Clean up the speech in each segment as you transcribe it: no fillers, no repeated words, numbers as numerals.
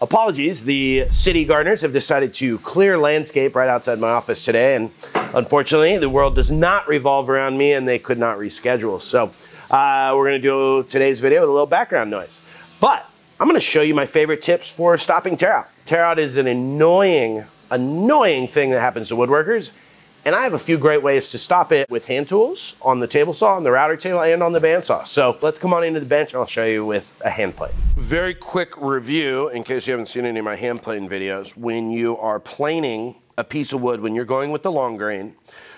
Apologies, the city gardeners have decided to clear landscape right outside my office today, and unfortunately the world does not revolve around me and they could not reschedule. So we're going to do today's video with a little background noise. But I'm going to show you my favorite tips for stopping tear out. Tear out is an annoying thing that happens to woodworkers, and I have a few great ways to stop it with hand tools, on the table saw, on the router table, and on the bandsaw. So let's come on into the bench and I'll show you with a hand plane. Very quick review, in case you haven't seen any of my hand plane videos. When you are planing a piece of wood, when you're going with the long grain,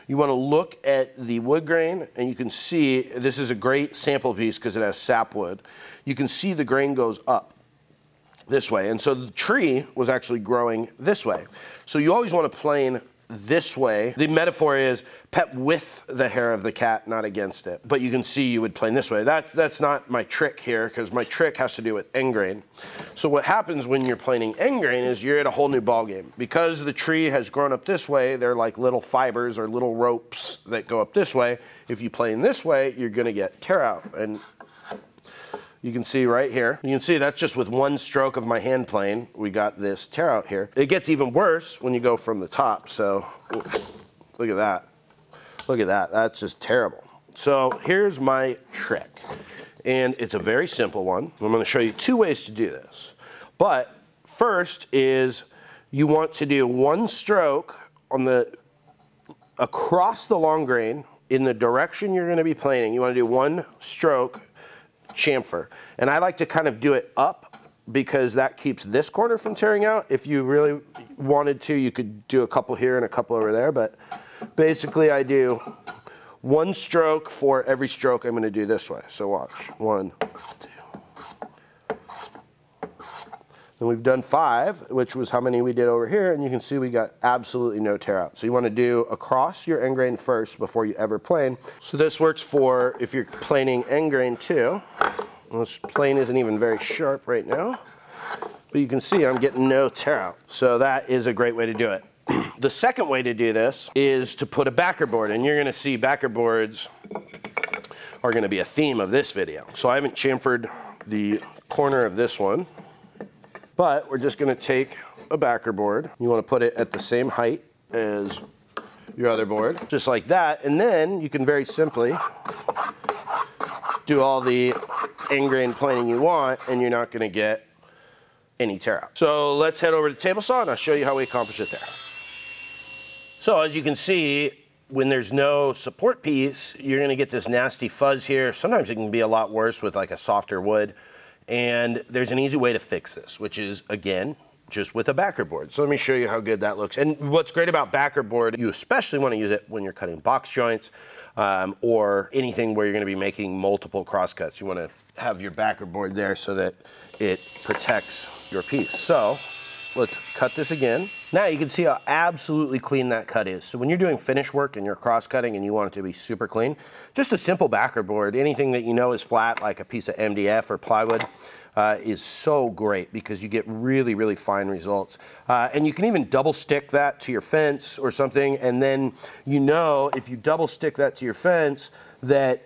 you want to look at the wood grain, and you can see, this is a great sample piece because it has sapwood. You can see the grain goes up this way. And so the tree was actually growing this way. So you always want to plane this way. The metaphor is pet with the hair of the cat, not against it. But you can see you would plane this way. That's not my trick here, because my trick has to do with end grain. So what happens when you're planing end grain is you're at a whole new ball game. Because the tree has grown up this way, they're like little fibers or little ropes that go up this way. If you plane this way, you're gonna get tear out. And you can see right here, you can see that's just with one stroke of my hand plane, we got this tear out here. It gets even worse when you go from the top. So look at that. Look at that. That's just terrible. So here's my trick. And it's a very simple one. I'm going to show you two ways to do this. But first is you want to do one stroke on the across the long grain in the direction you're going to be planing. You want to do one stroke chamfer, and I like to kind of do it up because that keeps this corner from tearing out. If you really wanted to, you could do a couple here and a couple over there, but basically I do one stroke for every stroke I'm going to do this way. So watch, 1, 2, and we've done 5, which was how many we did over here, and you can see we got absolutely no tear out. So you want to do across your end grain first before you ever plane. So this works for if you're planing end grain too. This plane isn't even very sharp right now, but you can see I'm getting no tear out. So that is a great way to do it. The second way to do this is to put a backer board, and you're going to see backer boards are going to be a theme of this video. So I haven't chamfered the corner of this one, but we're just going to take a backer board. You want to put it at the same height as your other board, just like that. And then you can very simply do all the end grain planing you want, and you're not going to get any tear out. So let's head over to the table saw, and I'll show you how we accomplish it there. So as you can see, when there's no support piece, you're going to get this nasty fuzz here. Sometimes it can be a lot worse with like a softer wood. And there's an easy way to fix this, which is, again, just with a backer board. So let me show you how good that looks. And what's great about backer board, you especially want to use it when you're cutting box joints or anything where you're going to be making multiple crosscuts. You want to have your backer board there so that it protects your piece. So let's cut this again. Now you can see how absolutely clean that cut is. So when you're doing finish work and you're cross cutting and you want it to be super clean, just a simple backer board, anything that you know is flat, like a piece of MDF or plywood, is so great because you get really, really fine results. And you can even double stick that to your fence or something. And then, you know, if you double stick that to your fence, that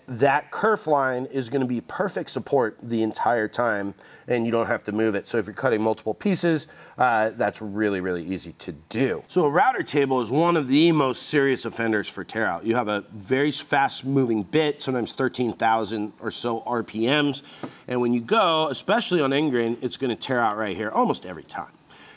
kerf line is going to be perfect support the entire time, and you don't have to move it. So if you're cutting multiple pieces, that's really, really easy to do. So a router table is one of the most serious offenders for tear out. You have a very fast moving bit, sometimes 13,000 or so RPMs. And when you go, especially on end grain, it's going to tear out right here almost every time.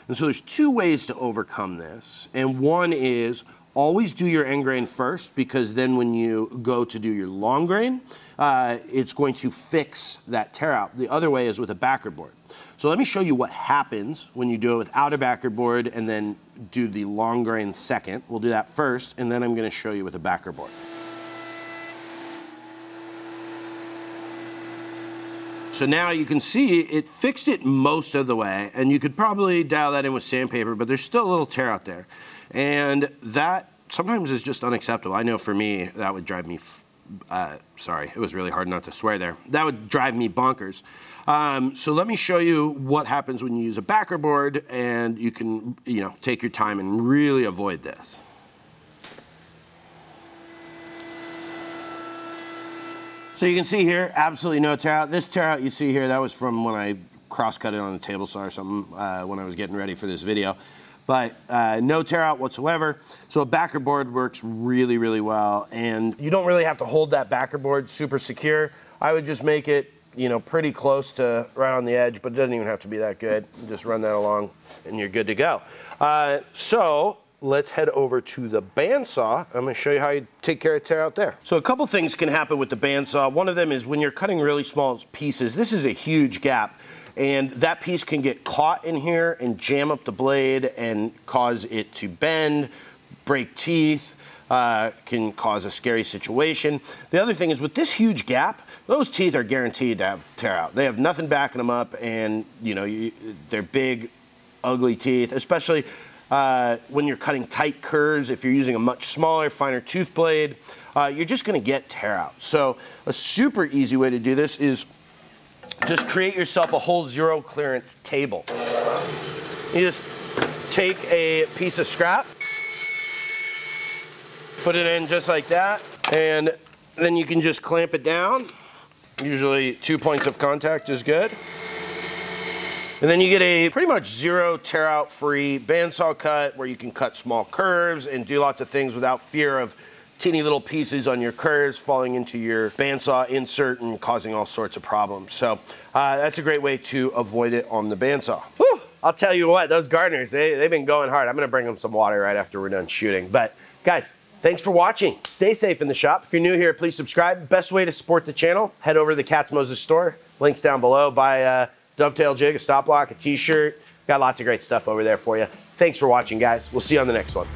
And so there's two ways to overcome this. And one is always do your end grain first, because then when you go to do your long grain, it's going to fix that tear out. The other way is with a backer board. So let me show you what happens when you do it without a backer board and then do the long grain second. We'll do that first, and then I'm going to show you with a backer board. So now you can see it fixed it most of the way, and you could probably dial that in with sandpaper, but there's still a little tear out there. And that sometimes is just unacceptable. I know for me, that would drive me, sorry, it was really hard not to swear there. That would drive me bonkers. So let me show you what happens when you use a backer board, and you can, you know, take your time and really avoid this. So you can see here, absolutely no tear out. This tear out you see here, that was from when I cross-cutted on the table saw or something when I was getting ready for this video. But no tear out whatsoever. So a backer board works really, really well. And you don't really have to hold that backer board super secure. I would just make it, you know, pretty close to right on the edge, but it doesn't even have to be that good. Just run that along and you're good to go. So let's head over to the bandsaw. I'm gonna show you how you take care of tear out there. So a couple things can happen with the bandsaw. One of them is when you're cutting really small pieces, this is a huge gap. And that piece can get caught in here and jam up the blade and cause it to bend, break teeth, can cause a scary situation. The other thing is with this huge gap, those teeth are guaranteed to have tear out. They have nothing backing them up, and you know, they're big, ugly teeth, especially when you're cutting tight curves. If you're using a much smaller, finer tooth blade, you're just gonna get tear out. So a super easy way to do this is just create yourself a whole zero clearance table. You just take a piece of scrap, put it in just like that, and then you can just clamp it down. Usually 2 points of contact is good. And then you get a pretty much zero tear out free bandsaw cut where you can cut small curves and do lots of things without fear of teeny little pieces on your curves falling into your bandsaw insert and causing all sorts of problems. So that's a great way to avoid it on the bandsaw. Whew, I'll tell you what, those gardeners, they've been going hard. I'm gonna bring them some water right after we're done shooting. But guys, thanks for watching. Stay safe in the shop. If you're new here, please subscribe. Best way to support the channel, head over to the Katz-Moses store. Links down below. Buy a dovetail jig, a stop block, a t-shirt. Got lots of great stuff over there for you. Thanks for watching, guys. We'll see you on the next one.